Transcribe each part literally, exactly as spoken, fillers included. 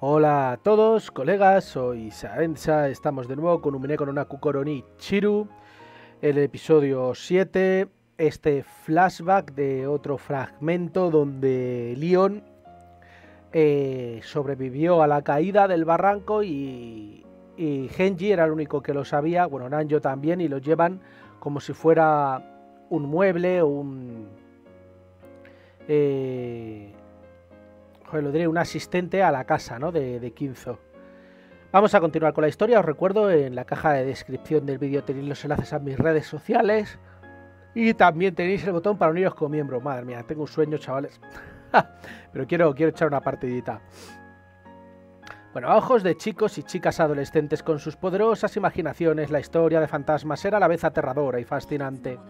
Hola a todos, colegas, soy Saencsa, estamos de nuevo con Umineko no Naku Koro ni Chiru, el episodio siete, este flashback de otro fragmento donde Leon eh, sobrevivió a la caída del barranco y, y Genji era el único que lo sabía, bueno, Nanjo también, y lo llevan como si fuera un mueble o un... Eh, Joder, lo diré, un asistente a la casa, ¿no? De, de Kinzo. Vamos a continuar con la historia. Os recuerdo, en la caja de descripción del vídeo tenéis los enlaces a mis redes sociales. Y también tenéis el botón para uniros como miembro. Madre mía, tengo un sueño, chavales. Pero quiero, quiero echar una partidita. Bueno, a ojos de chicos y chicas adolescentes con sus poderosas imaginaciones, la historia de fantasmas era a la vez aterradora y fascinante.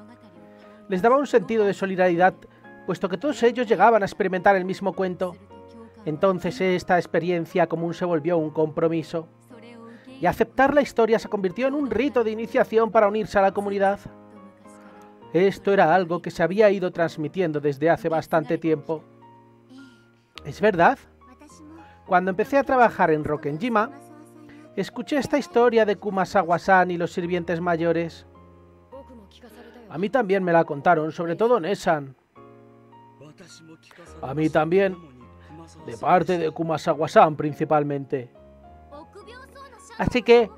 Les daba un sentido de solidaridad, puesto que todos ellos llegaban a experimentar el mismo cuento. Entonces esta experiencia común se volvió un compromiso, y aceptar la historia se convirtió en un rito de iniciación para unirse a la comunidad. Esto era algo que se había ido transmitiendo desde hace bastante tiempo. Es verdad, cuando empecé a trabajar en Rokkenjima, escuché esta historia de Kumasawa-san y los sirvientes mayores. A mí también me la contaron, sobre todo Nisan. A mí también. De parte de Kumasawa-san, principalmente. Así que...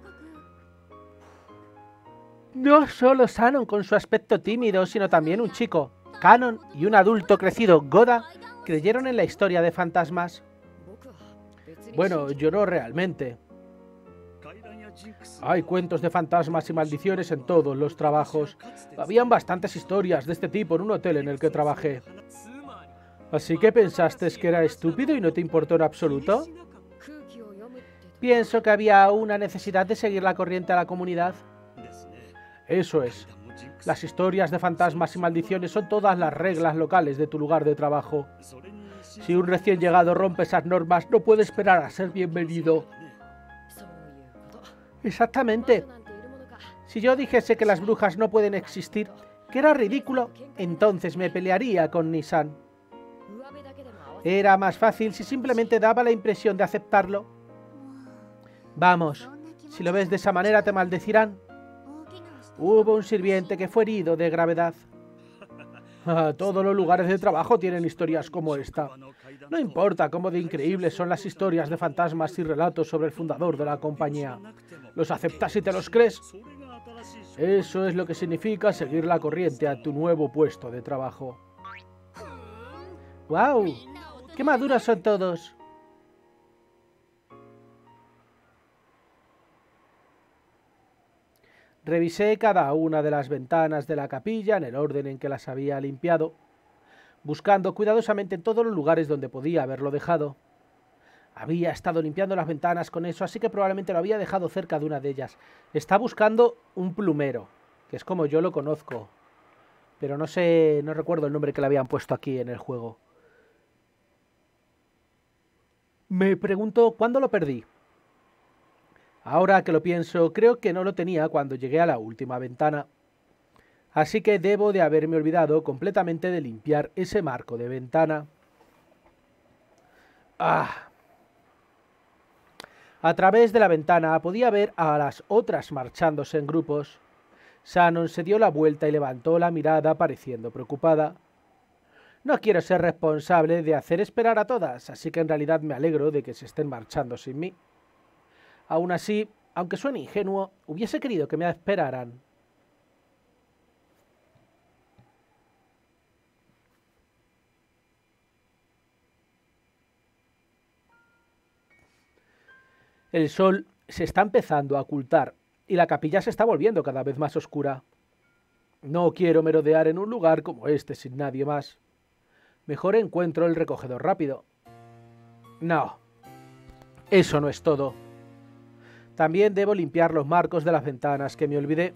no solo Shannon con su aspecto tímido, sino también un chico, Kanon, y un adulto crecido, Goda, creyeron en la historia de fantasmas. Bueno, yo no realmente. Hay cuentos de fantasmas y maldiciones en todos los trabajos. Habían bastantes historias de este tipo en un hotel en el que trabajé. ¿Así que pensaste que era estúpido y no te importó en absoluto? Pienso que había una necesidad de seguir la corriente a la comunidad. Eso es. Las historias de fantasmas y maldiciones son todas las reglas locales de tu lugar de trabajo. Si un recién llegado rompe esas normas, no puede esperar a ser bienvenido. Exactamente. Si yo dijese que las brujas no pueden existir, que era ridículo, entonces me pelearía con Nisan. Era más fácil si simplemente daba la impresión de aceptarlo. Vamos, si lo ves de esa manera te maldecirán. Hubo un sirviente que fue herido de gravedad. Todos los lugares de trabajo tienen historias como esta. No importa cómo de increíbles son las historias de fantasmas y relatos sobre el fundador de la compañía. ¿Los aceptas y te los crees? Eso es lo que significa seguir la corriente a tu nuevo puesto de trabajo. ¡Guau! Wow, ¡qué maduros son todos! Revisé cada una de las ventanas de la capilla en el orden en que las había limpiado, buscando cuidadosamente en todos los lugares donde podía haberlo dejado. Había estado limpiando las ventanas con eso, así que probablemente lo había dejado cerca de una de ellas. Está buscando un plumero, que es como yo lo conozco, pero no sé, no recuerdo el nombre que le habían puesto aquí en el juego. Me pregunto cuándo lo perdí. Ahora que lo pienso, creo que no lo tenía cuando llegué a la última ventana. Así que debo de haberme olvidado completamente de limpiar ese marco de ventana. ¡Ah! A través de la ventana podía ver a las otras marchándose en grupos. Shannon se dio la vuelta y levantó la mirada pareciendo preocupada. No quiero ser responsable de hacer esperar a todas, así que en realidad me alegro de que se estén marchando sin mí. Aún así, aunque suene ingenuo, hubiese querido que me esperaran. El sol se está empezando a ocultar y la capilla se está volviendo cada vez más oscura. No quiero merodear en un lugar como este sin nadie más. Mejor encuentro el recogedor rápido. No, eso no es todo. También debo limpiar los marcos de las ventanas que me olvidé.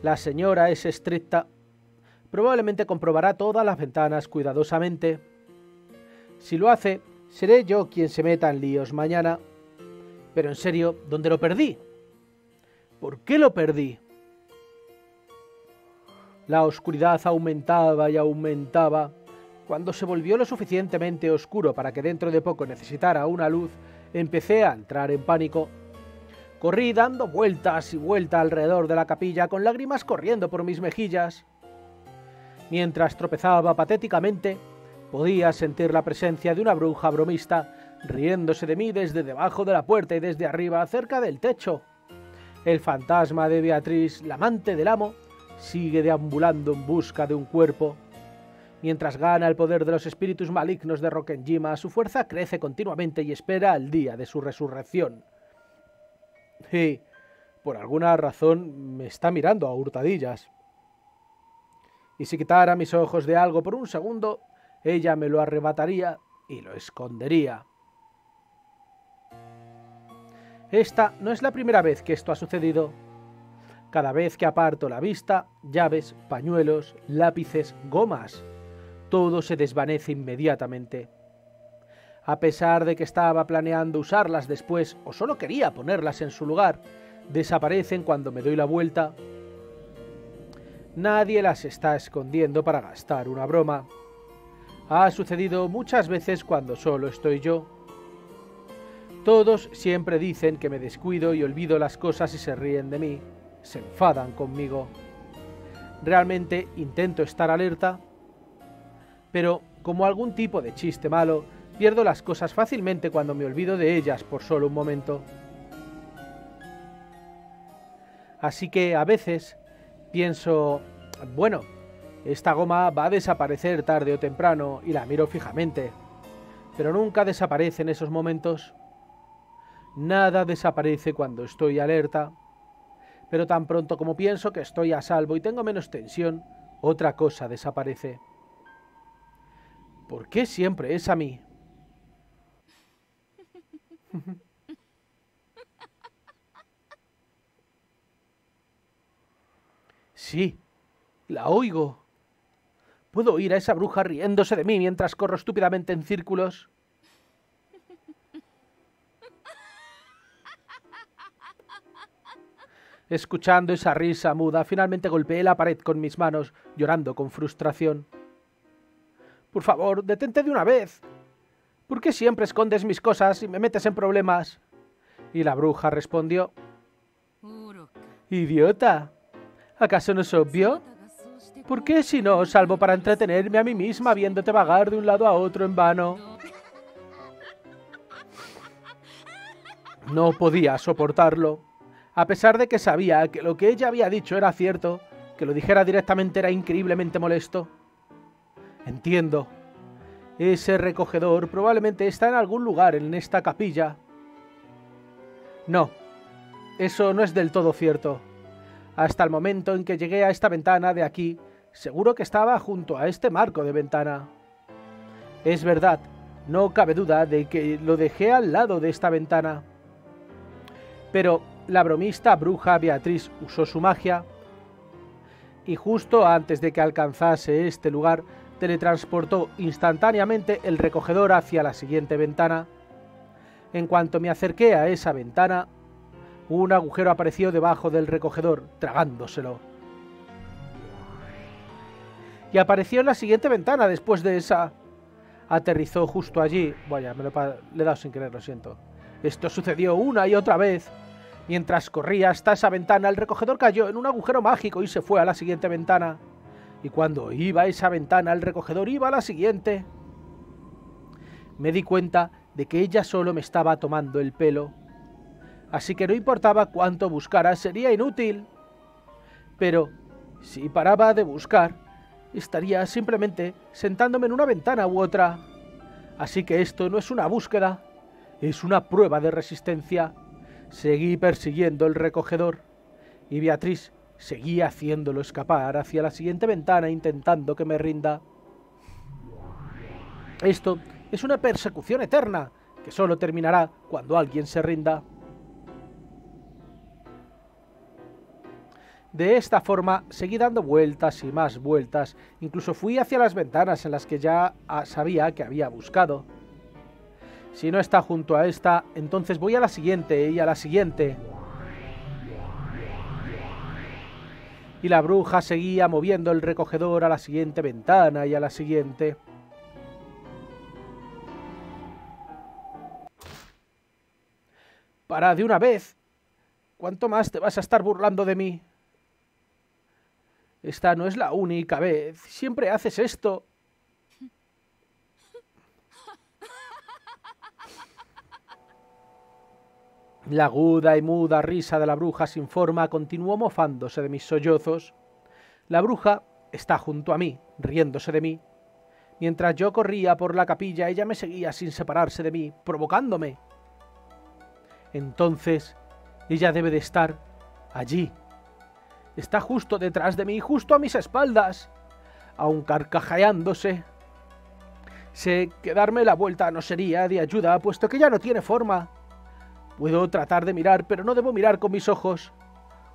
La señora es estricta. Probablemente comprobará todas las ventanas cuidadosamente. Si lo hace, seré yo quien se meta en líos mañana. Pero en serio, ¿dónde lo perdí? ¿Por qué lo perdí? La oscuridad aumentaba y aumentaba. Cuando se volvió lo suficientemente oscuro para que dentro de poco necesitara una luz, empecé a entrar en pánico. Corrí dando vueltas y vueltas alrededor de la capilla, con lágrimas corriendo por mis mejillas. Mientras tropezaba patéticamente, podía sentir la presencia de una bruja bromista, riéndose de mí desde debajo de la puerta y desde arriba, cerca del techo. El fantasma de Beatriz, la amante del amo, sigue deambulando en busca de un cuerpo. Mientras gana el poder de los espíritus malignos de Rokkenjima, su fuerza crece continuamente y espera el día de su resurrección. Y, por alguna razón, me está mirando a hurtadillas. Y si quitara mis ojos de algo por un segundo, ella me lo arrebataría y lo escondería. Esta no es la primera vez que esto ha sucedido. Cada vez que aparto la vista, llaves, pañuelos, lápices, gomas... todo se desvanece inmediatamente. A pesar de que estaba planeando usarlas después, o solo quería ponerlas en su lugar, desaparecen cuando me doy la vuelta. Nadie las está escondiendo para gastar una broma. Ha sucedido muchas veces cuando solo estoy yo. Todos siempre dicen que me descuido y olvido las cosas y se ríen de mí, se enfadan conmigo. Realmente intento estar alerta, pero, como algún tipo de chiste malo, pierdo las cosas fácilmente cuando me olvido de ellas por solo un momento. Así que, a veces, pienso, bueno, esta goma va a desaparecer tarde o temprano y la miro fijamente. Pero nunca desaparece en esos momentos. Nada desaparece cuando estoy alerta. Pero tan pronto como pienso que estoy a salvo y tengo menos tensión, otra cosa desaparece. ¿Por qué siempre es a mí? Sí, la oigo. Puedo oír a esa bruja riéndose de mí mientras corro estúpidamente en círculos. Escuchando esa risa muda, finalmente golpeé la pared con mis manos, llorando con frustración. Por favor, detente de una vez. ¿Por qué siempre escondes mis cosas y me metes en problemas? Y la bruja respondió: idiota, ¿acaso no es obvio? ¿Por qué si no, salvo para entretenerme a mí misma viéndote vagar de un lado a otro en vano? No podía soportarlo. A pesar de que sabía que lo que ella había dicho era cierto, que lo dijera directamente era increíblemente molesto. Entiendo. Ese recogedor probablemente está en algún lugar en esta capilla. No, eso no es del todo cierto. Hasta el momento en que llegué a esta ventana de aquí, seguro que estaba junto a este marco de ventana. Es verdad, no cabe duda de que lo dejé al lado de esta ventana. Pero la bromista bruja Beatriz usó su magia, y justo antes de que alcanzase este lugar, teletransportó instantáneamente el recogedor hacia la siguiente ventana. En cuanto me acerqué a esa ventana, un agujero apareció debajo del recogedor, tragándoselo. Y apareció en la siguiente ventana después de esa. Aterrizó justo allí. Vaya, me lo le he dado sin querer, lo siento. Esto sucedió una y otra vez. Mientras corría hasta esa ventana, el recogedor cayó en un agujero mágico y se fue a la siguiente ventana. Y cuando iba a esa ventana, el recogedor iba a la siguiente. Me di cuenta de que ella solo me estaba tomando el pelo. Así que no importaba cuánto buscara, sería inútil. Pero si paraba de buscar, estaría simplemente sentándome en una ventana u otra. Así que esto no es una búsqueda, es una prueba de resistencia. Seguí persiguiendo el recogedor, y Beatriz seguía haciéndolo escapar hacia la siguiente ventana intentando que me rinda. Esto es una persecución eterna, que solo terminará cuando alguien se rinda. De esta forma seguí dando vueltas y más vueltas, incluso fui hacia las ventanas en las que ya sabía que había buscado. Si no está junto a esta, entonces voy a la siguiente y a la siguiente... Y la bruja seguía moviendo el recogedor a la siguiente ventana y a la siguiente. Para de una vez. ¿Cuánto más te vas a estar burlando de mí? Esta no es la única vez. Siempre haces esto. La aguda y muda risa de la bruja sin forma continuó mofándose de mis sollozos. La bruja está junto a mí, riéndose de mí. Mientras yo corría por la capilla, ella me seguía sin separarse de mí, provocándome. Entonces, ella debe de estar allí. Está justo detrás de mí, justo a mis espaldas, aun carcajeándose. Sé que darme la vuelta no sería de ayuda, puesto que ya no tiene forma. Puedo tratar de mirar, pero no debo mirar con mis ojos.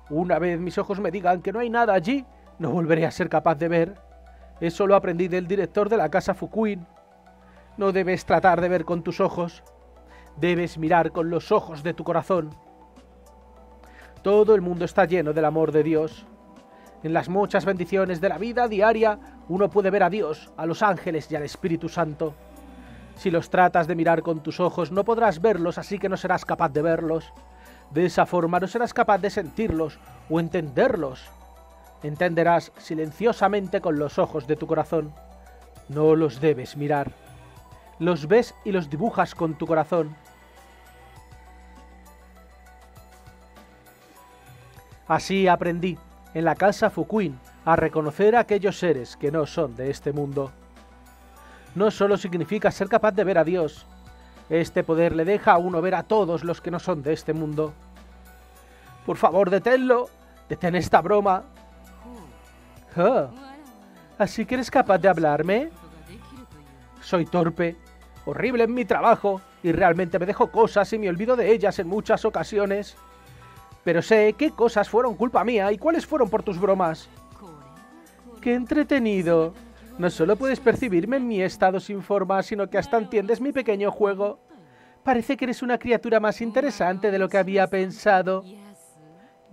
Una vez mis ojos me digan que no hay nada allí, no volveré a ser capaz de ver. Eso lo aprendí del director de la casa Fukuin. No debes tratar de ver con tus ojos. Debes mirar con los ojos de tu corazón. Todo el mundo está lleno del amor de Dios. En las muchas bendiciones de la vida diaria, uno puede ver a Dios, a los ángeles y al Espíritu Santo. Si los tratas de mirar con tus ojos, no podrás verlos, así que no serás capaz de verlos. De esa forma no serás capaz de sentirlos o entenderlos. Entenderás silenciosamente con los ojos de tu corazón. No los debes mirar. Los ves y los dibujas con tu corazón. Así aprendí, en la casa Fukuin, a reconocer a aquellos seres que no son de este mundo. No solo significa ser capaz de ver a Dios. Este poder le deja a uno ver a todos los que no son de este mundo. Por favor, deténlo. Detén esta broma. Oh. ¿Así que eres capaz de hablarme? Soy torpe, horrible en mi trabajo, y realmente me dejo cosas y me olvido de ellas en muchas ocasiones. Pero sé qué cosas fueron culpa mía y cuáles fueron por tus bromas. ¡Qué entretenido! No solo puedes percibirme en mi estado sin forma, sino que hasta entiendes mi pequeño juego. Parece que eres una criatura más interesante de lo que había pensado.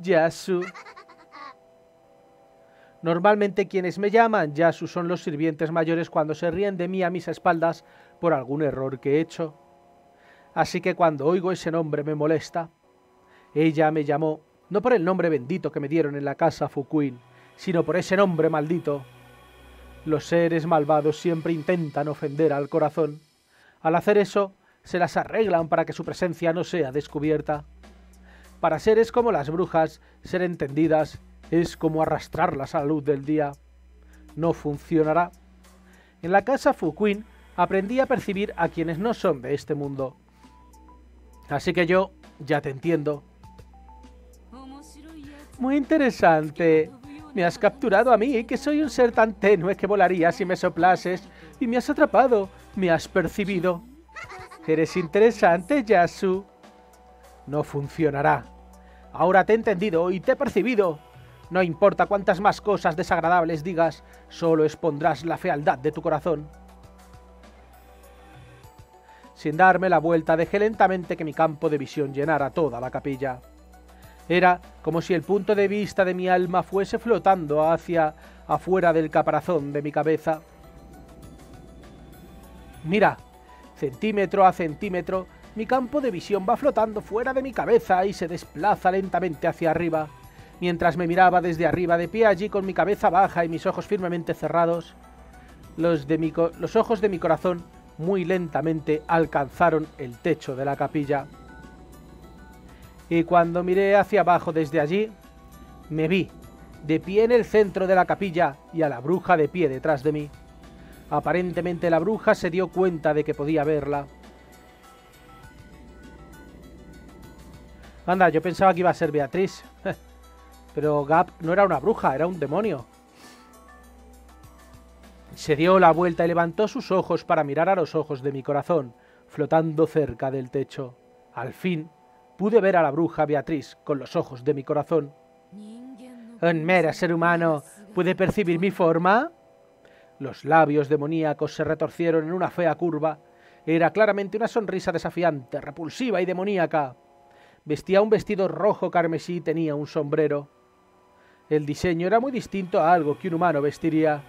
Yasu. Normalmente quienes me llaman Yasu son los sirvientes mayores cuando se ríen de mí a mis espaldas por algún error que he hecho. Así que cuando oigo ese nombre me molesta. Ella me llamó, no por el nombre bendito que me dieron en la casa Fukuin, sino por ese nombre maldito. Los seres malvados siempre intentan ofender al corazón. Al hacer eso, se las arreglan para que su presencia no sea descubierta. Para seres como las brujas, ser entendidas es como arrastrarlas a la luz del día. No funcionará. En la casa Fukuin aprendí a percibir a quienes no son de este mundo. Así que yo ya te entiendo. Muy interesante. Me has capturado a mí, que soy un ser tan tenue que volaría si me soplases. Y me has atrapado. Me has percibido. Eres interesante, Yasu. No funcionará. Ahora te he entendido y te he percibido. No importa cuántas más cosas desagradables digas, solo expondrás la fealdad de tu corazón. Sin darme la vuelta, dejé lentamente que mi campo de visión llenara toda la capilla. Era como si el punto de vista de mi alma fuese flotando hacia afuera del caparazón de mi cabeza. Mira, centímetro a centímetro, mi campo de visión va flotando fuera de mi cabeza y se desplaza lentamente hacia arriba. Mientras me miraba desde arriba, de pie allí con mi cabeza baja y mis ojos firmemente cerrados, los, de mi co- los ojos de mi corazón muy lentamente alcanzaron el techo de la capilla. Y cuando miré hacia abajo desde allí, me vi de pie en el centro de la capilla y a la bruja de pie detrás de mí. Aparentemente la bruja se dio cuenta de que podía verla. Anda, yo pensaba que iba a ser Beatriz. Pero Gap no era una bruja, era un demonio. Se dio la vuelta y levantó sus ojos para mirar a los ojos de mi corazón, flotando cerca del techo. Al fin, pude ver a la bruja Beatriz con los ojos de mi corazón. «Un mero ser humano, ¿puede percibir mi forma?» Los labios demoníacos se retorcieron en una fea curva. Era claramente una sonrisa desafiante, repulsiva y demoníaca. Vestía un vestido rojo carmesí y tenía un sombrero. El diseño era muy distinto a algo que un humano vestiría.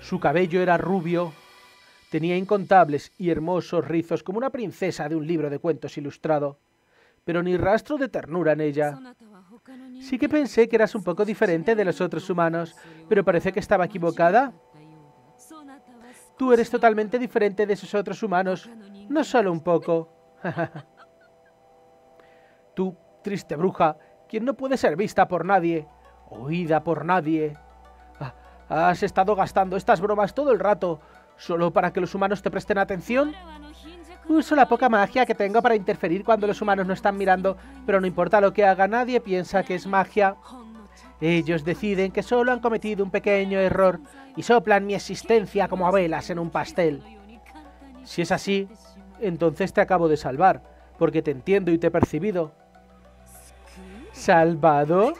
Su cabello era rubio. Tenía incontables y hermosos rizos como una princesa de un libro de cuentos ilustrado. pero ni rastro de ternura en ella. Sí que pensé que eras un poco diferente de los otros humanos, pero parece que estaba equivocada. Tú eres totalmente diferente de esos otros humanos, no solo un poco. Tú, triste bruja, quien no puede ser vista por nadie, oída por nadie. Has estado gastando estas bromas todo el rato, solo para que los humanos te presten atención. Uso la poca magia que tengo para interferir cuando los humanos no están mirando, pero no importa lo que haga, nadie piensa que es magia. Ellos deciden que solo han cometido un pequeño error y soplan mi existencia como velas en un pastel. Si es así, entonces te acabo de salvar, porque te entiendo y te he percibido. ¿Salvado?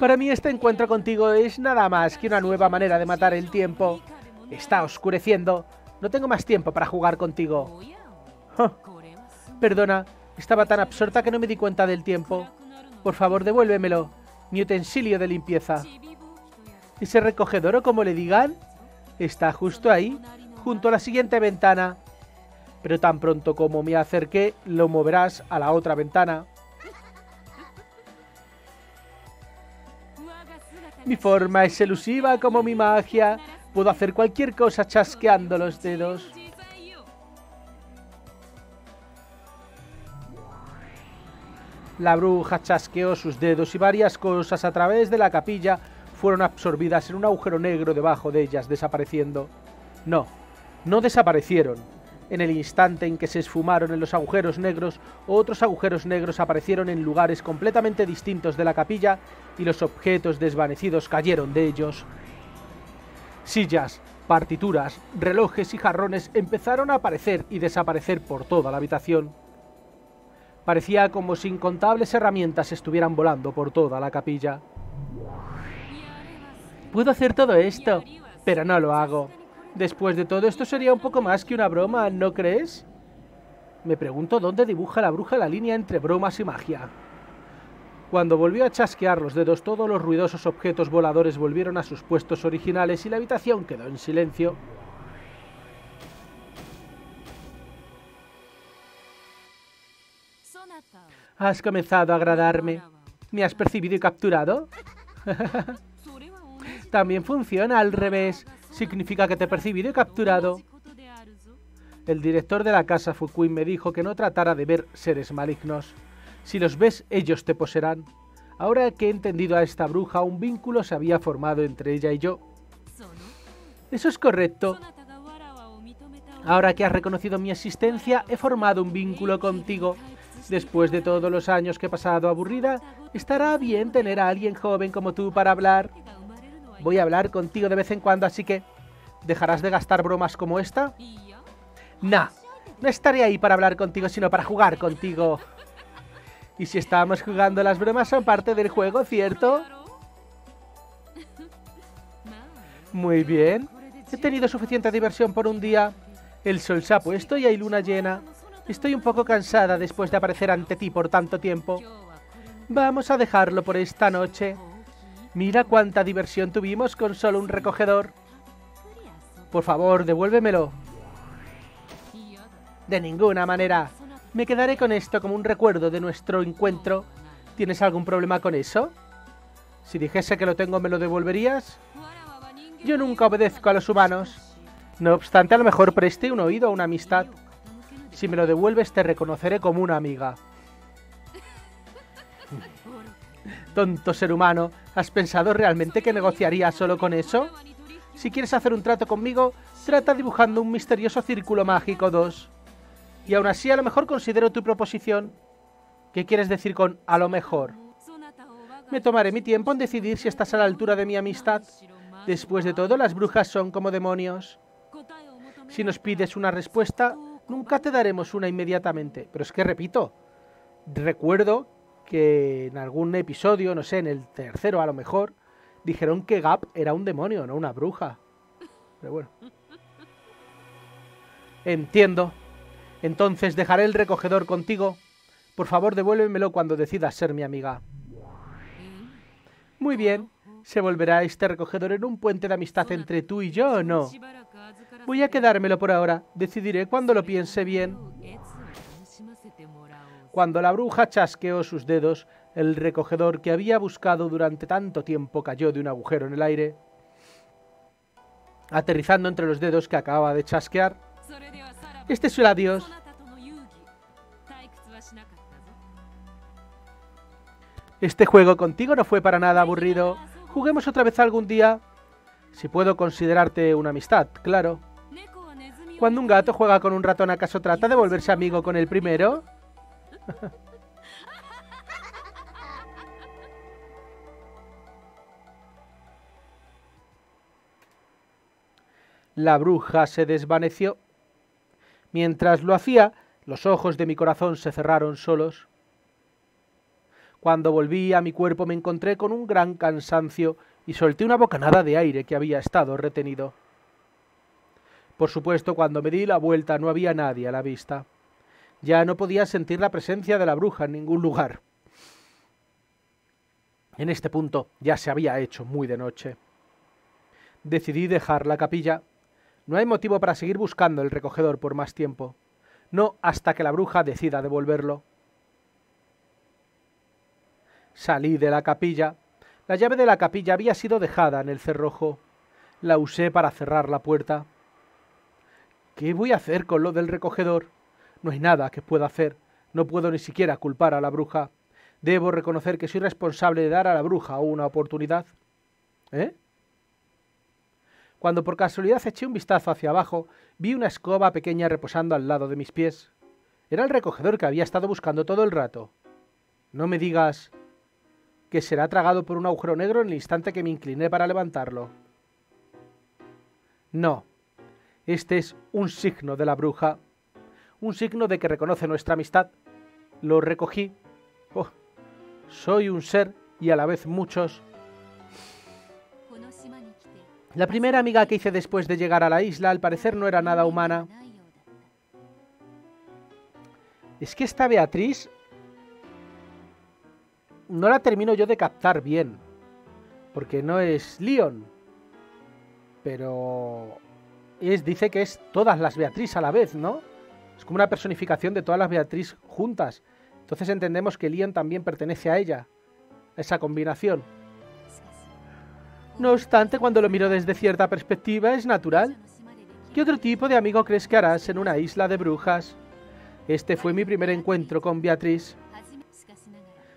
Para mí este encuentro contigo es nada más que una nueva manera de matar el tiempo. Está oscureciendo. No tengo más tiempo para jugar contigo. Oh. Perdona, estaba tan absorta que no me di cuenta del tiempo. Por favor, devuélvemelo. Mi utensilio de limpieza. Ese recogedor, o como le digan, está justo ahí, junto a la siguiente ventana. Pero tan pronto como me acerqué, lo moverás a la otra ventana. Mi forma es elusiva como mi magia. Puedo hacer cualquier cosa chasqueando los dedos. La bruja chasqueó sus dedos y varias cosas a través de la capilla fueron absorbidas en un agujero negro debajo de ellas, desapareciendo. No, no desaparecieron. En el instante en que se esfumaron en los agujeros negros, otros agujeros negros aparecieron en lugares completamente distintos de la capilla y los objetos desvanecidos cayeron de ellos. Sillas, partituras, relojes y jarrones empezaron a aparecer y desaparecer por toda la habitación. Parecía como si incontables herramientas estuvieran volando por toda la capilla. Puedo hacer todo esto, pero no lo hago. Después de todo, esto sería un poco más que una broma, ¿no crees? Me pregunto dónde dibuja la bruja la línea entre bromas y magia. Cuando volvió a chasquear los dedos, todos los ruidosos objetos voladores volvieron a sus puestos originales y la habitación quedó en silencio. Has comenzado a agradarme. ¿Me has percibido y capturado? También funciona al revés. Significa que te he percibido y capturado. El director de la casa Fukuin me dijo que no tratara de ver seres malignos. Si los ves, ellos te poseerán. Ahora que he entendido a esta bruja, un vínculo se había formado entre ella y yo. Eso es correcto. Ahora que has reconocido mi existencia, he formado un vínculo contigo. Después de todos los años que he pasado aburrida, estará bien tener a alguien joven como tú para hablar. Voy a hablar contigo de vez en cuando, así que... ¿dejarás de gastar bromas como esta? Nah, no estaré ahí para hablar contigo, sino para jugar contigo. Y si estábamos jugando, las bromas son parte del juego, ¿cierto? Muy bien. He tenido suficiente diversión por un día. El sol se ha puesto y hay luna llena. Estoy un poco cansada después de aparecer ante ti por tanto tiempo. Vamos a dejarlo por esta noche. Mira cuánta diversión tuvimos con solo un recogedor. Por favor, devuélvemelo. De ninguna manera. Me quedaré con esto como un recuerdo de nuestro encuentro. ¿Tienes algún problema con eso? Si dijese que lo tengo, ¿me lo devolverías? Yo nunca obedezco a los humanos. No obstante, a lo mejor presté un oído a una amistad. Si me lo devuelves, te reconoceré como una amiga. Tonto ser humano, ¿has pensado realmente que negociaría solo con eso? Si quieres hacer un trato conmigo, trata dibujando un misterioso círculo mágico dos. Y aún así, a lo mejor considero tu proposición. ¿Qué quieres decir con a lo mejor? Me tomaré mi tiempo en decidir si estás a la altura de mi amistad. Después de todo, las brujas son como demonios. Si nos pides una respuesta, nunca te daremos una inmediatamente. Pero es que repito, recuerdo que en algún episodio, no sé, en el tercero a lo mejor, dijeron que Gap era un demonio, no una bruja. Pero bueno. Entiendo. Entonces dejaré el recogedor contigo. Por favor, devuélvemelo cuando decidas ser mi amiga. Muy bien. ¿Se volverá este recogedor en un puente de amistad entre tú y yo o no? Voy a quedármelo por ahora. Decidiré cuando lo piense bien. Cuando la bruja chasqueó sus dedos, el recogedor que había buscado durante tanto tiempo cayó de un agujero en el aire, aterrizando entre los dedos que acababa de chasquear. Este es el adiós. Este juego contigo no fue para nada aburrido. Juguemos otra vez algún día. Si puedo considerarte una amistad, claro. Cuando un gato juega con un ratón, ¿acaso trata de volverse amigo con el primero? La bruja se desvaneció. Mientras lo hacía, los ojos de mi corazón se cerraron solos. Cuando volví a mi cuerpo me encontré con un gran cansancio y solté una bocanada de aire que había estado retenido. Por supuesto, cuando me di la vuelta no había nadie a la vista. Ya no podía sentir la presencia de la bruja en ningún lugar. En este punto ya se había hecho muy de noche. Decidí dejar la capilla. No hay motivo para seguir buscando el recogedor por más tiempo. No hasta que la bruja decida devolverlo. Salí de la capilla. La llave de la capilla había sido dejada en el cerrojo. La usé para cerrar la puerta. ¿Qué voy a hacer con lo del recogedor? No hay nada que pueda hacer. No puedo ni siquiera culpar a la bruja. Debo reconocer que soy responsable de dar a la bruja una oportunidad. ¿Eh? Cuando por casualidad eché un vistazo hacia abajo, vi una escoba pequeña reposando al lado de mis pies. Era el recogedor que había estado buscando todo el rato. No me digas que será tragado por un agujero negro en el instante que me incliné para levantarlo. No. Este es un signo de la bruja. Un signo de que reconoce nuestra amistad. Lo recogí. Oh, soy un ser y a la vez muchos. La primera amiga que hice después de llegar a la isla, al parecer no era nada humana. Es que esta Beatriz... no la termino yo de captar bien, porque no es Leon, pero es, dice que es todas las Beatriz a la vez, ¿no? Es como una personificación de todas las Beatriz juntas. Entonces entendemos que Leon también pertenece a ella, a esa combinación. No obstante, cuando lo miro desde cierta perspectiva, es natural. ¿Qué otro tipo de amigo crees que harás en una isla de brujas? Este fue mi primer encuentro con Beatriz.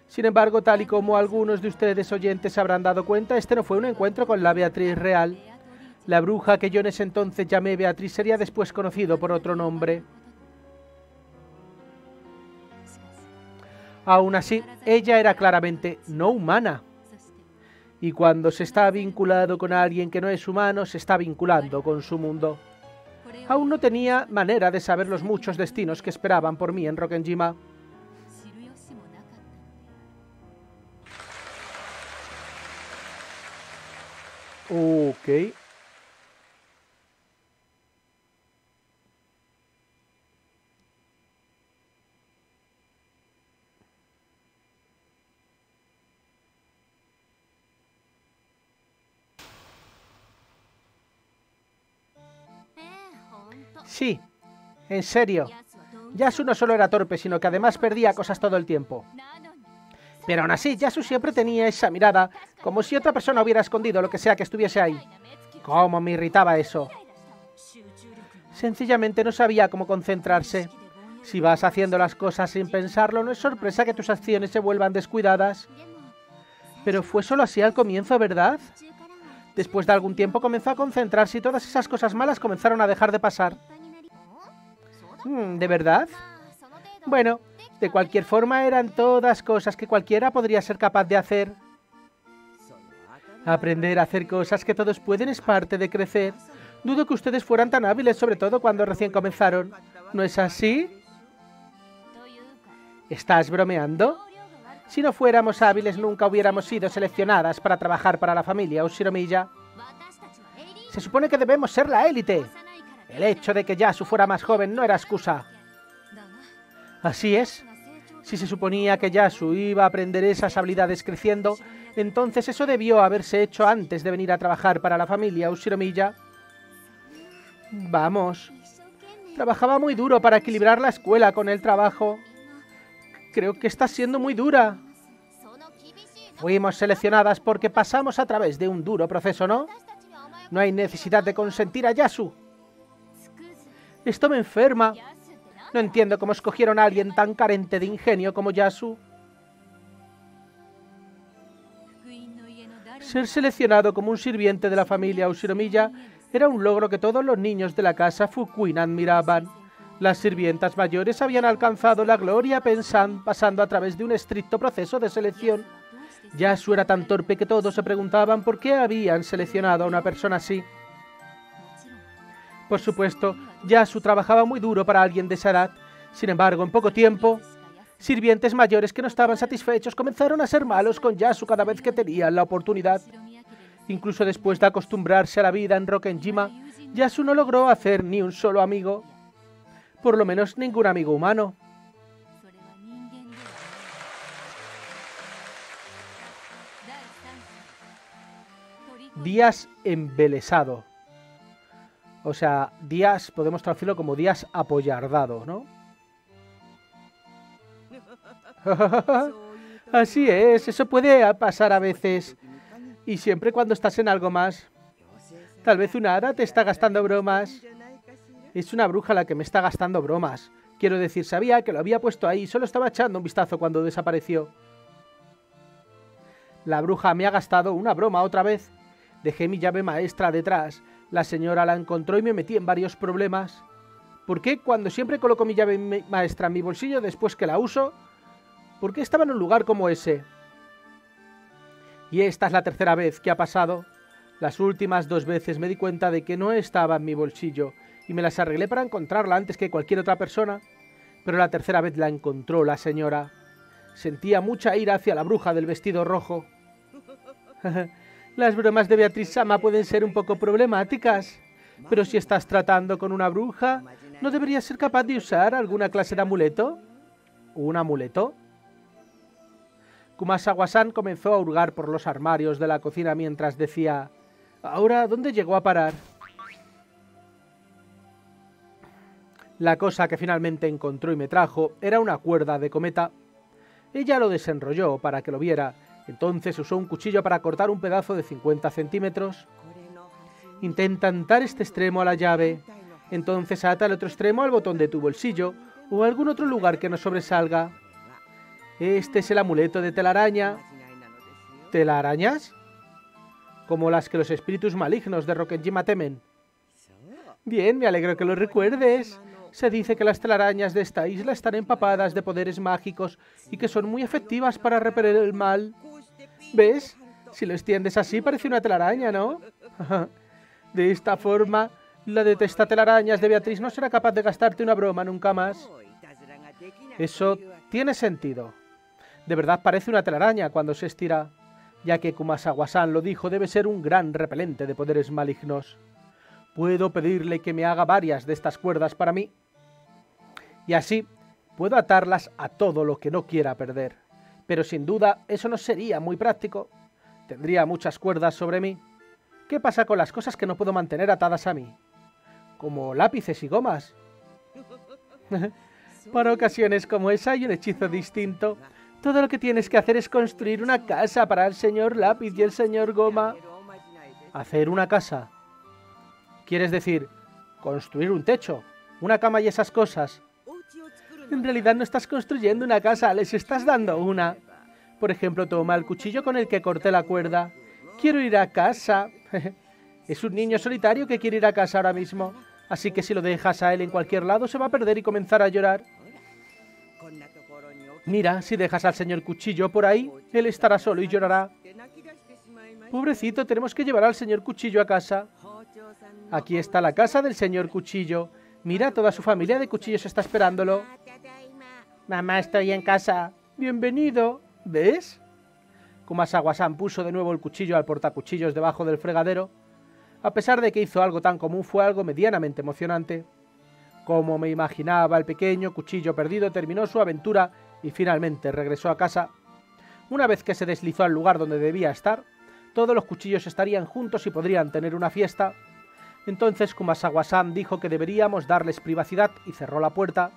Sin embargo, tal y como algunos de ustedes oyentes habrán dado cuenta, este no fue un encuentro con la Beatriz real. La bruja que yo en ese entonces llamé Beatriz sería después conocido por otro nombre. Aún así, ella era claramente no humana. Y cuando se está vinculado con alguien que no es humano, se está vinculando con su mundo. Aún no tenía manera de saber los muchos destinos que esperaban por mí en Rokkenjima. Ok. Sí, en serio. Yasu no solo era torpe, sino que además perdía cosas todo el tiempo. Pero aún así, Yasu siempre tenía esa mirada, como si otra persona hubiera escondido lo que sea que estuviese ahí. ¿Cómo me irritaba eso? Sencillamente no sabía cómo concentrarse. Si vas haciendo las cosas sin pensarlo, no es sorpresa que tus acciones se vuelvan descuidadas. Pero fue solo así al comienzo, ¿verdad? Después de algún tiempo comenzó a concentrarse y todas esas cosas malas comenzaron a dejar de pasar. Hmm, ¿de verdad? Bueno... de cualquier forma, eran todas cosas que cualquiera podría ser capaz de hacer. Aprender a hacer cosas que todos pueden es parte de crecer. Dudo que ustedes fueran tan hábiles, sobre todo cuando recién comenzaron. ¿No es así? ¿Estás bromeando? Si no fuéramos hábiles, nunca hubiéramos sido seleccionadas para trabajar para la familia Ushiromiya. Se supone que debemos ser la élite. El hecho de que Yasu fuera más joven no era excusa. Así es. Si se suponía que Yasu iba a aprender esas habilidades creciendo, entonces eso debió haberse hecho antes de venir a trabajar para la familia Ushiromiya. Vamos. Trabajaba muy duro para equilibrar la escuela con el trabajo. Creo que está siendo muy dura. Fuimos seleccionadas porque pasamos a través de un duro proceso, ¿no? No hay necesidad de consentir a Yasu. Esto me enferma. No entiendo cómo escogieron a alguien tan carente de ingenio como Yasu. Ser seleccionado como un sirviente de la familia Ushiromiya era un logro que todos los niños de la casa Fukuin admiraban. Las sirvientas mayores habían alcanzado la gloria pensan, pasando a través de un estricto proceso de selección. Yasu era tan torpe que todos se preguntaban por qué habían seleccionado a una persona así. Por supuesto, Yasu trabajaba muy duro para alguien de esa edad. Sin embargo, en poco tiempo, sirvientes mayores que no estaban satisfechos comenzaron a ser malos con Yasu cada vez que tenían la oportunidad. Incluso después de acostumbrarse a la vida en Rokkenjima, Yasu no logró hacer ni un solo amigo. Por lo menos ningún amigo humano. Días embelesado. O sea, días, podemos traducirlo como días apoyardado, ¿no? Así es, eso puede pasar a veces. Y siempre cuando estás en algo más. Tal vez una hada te está gastando bromas. Es una bruja la que me está gastando bromas. Quiero decir, sabía que lo había puesto ahí, solo estaba echando un vistazo cuando desapareció. La bruja me ha gastado una broma otra vez. Dejé mi llave maestra detrás. La señora la encontró y me metí en varios problemas. ¿Por qué cuando siempre coloco mi llave maestra en mi bolsillo después que la uso? ¿Por qué estaba en un lugar como ese? Y esta es la tercera vez que ha pasado. Las últimas dos veces me di cuenta de que no estaba en mi bolsillo y me las arreglé para encontrarla antes que cualquier otra persona. Pero la tercera vez la encontró la señora. Sentía mucha ira hacia la bruja del vestido rojo. Las bromas de Beatriz-sama pueden ser un poco problemáticas, pero si estás tratando con una bruja, ¿no deberías ser capaz de usar alguna clase de amuleto? ¿Un amuleto? Kumasawa-san comenzó a hurgar por los armarios de la cocina mientras decía: ¿ahora dónde llegó a parar? La cosa que finalmente encontró y me trajo era una cuerda de cometa. Ella lo desenrolló para que lo viera. Entonces usó un cuchillo para cortar un pedazo de cincuenta centímetros. Intenta atar este extremo a la llave. Entonces ata el otro extremo al botón de tu bolsillo o algún otro lugar que no sobresalga. Este es el amuleto de telaraña. ¿Telarañas? Como las que los espíritus malignos de Rokkenjima temen. Bien, me alegro que lo recuerdes. Se dice que las telarañas de esta isla están empapadas de poderes mágicos y que son muy efectivas para repeler el mal. ¿Ves? Si lo extiendes así parece una telaraña, ¿no? De esta forma, la detestatelarañas de Beatriz no será capaz de gastarte una broma nunca más. Eso tiene sentido. De verdad parece una telaraña cuando se estira. Ya que Kumasawa-san lo dijo, debe ser un gran repelente de poderes malignos. Puedo pedirle que me haga varias de estas cuerdas para mí. Y así puedo atarlas a todo lo que no quiera perder. Pero sin duda eso no sería muy práctico. Tendría muchas cuerdas sobre mí. ¿Qué pasa con las cosas que no puedo mantener atadas a mí? Como lápices y gomas. Para ocasiones como esa hay un hechizo distinto. Todo lo que tienes que hacer es construir una casa para el señor lápiz y el señor goma. ¿Hacer una casa? ¿Quieres decir construir un techo, una cama y esas cosas? En realidad no estás construyendo una casa, les estás dando una. Por ejemplo, toma el cuchillo con el que corté la cuerda. Quiero ir a casa. Es un niño solitario que quiere ir a casa ahora mismo. Así que si lo dejas a él en cualquier lado se va a perder y comenzar a llorar. Mira, si dejas al señor cuchillo por ahí, él estará solo y llorará. Pobrecito, tenemos que llevar al señor cuchillo a casa. Aquí está la casa del señor cuchillo. Mira, toda su familia de cuchillos está esperándolo. Mamá, estoy en casa. Bienvenido. ¿Ves? Kumasawa-san puso de nuevo el cuchillo al portacuchillos debajo del fregadero. A pesar de que hizo algo tan común, fue algo medianamente emocionante. Como me imaginaba, el pequeño cuchillo perdido terminó su aventura y finalmente regresó a casa. Una vez que se deslizó al lugar donde debía estar, todos los cuchillos estarían juntos y podrían tener una fiesta. Entonces Kumasawa-san dijo que deberíamos darles privacidad y cerró la puerta.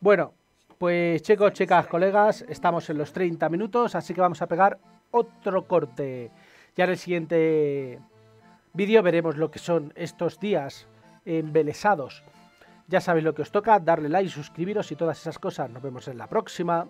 Bueno, pues chicos, chicas, colegas, estamos en los treinta minutos, así que vamos a pegar otro corte. Ya en el siguiente vídeo veremos lo que son estos días embelesados. Ya sabéis lo que os toca, darle like, suscribiros y todas esas cosas. Nos vemos en la próxima.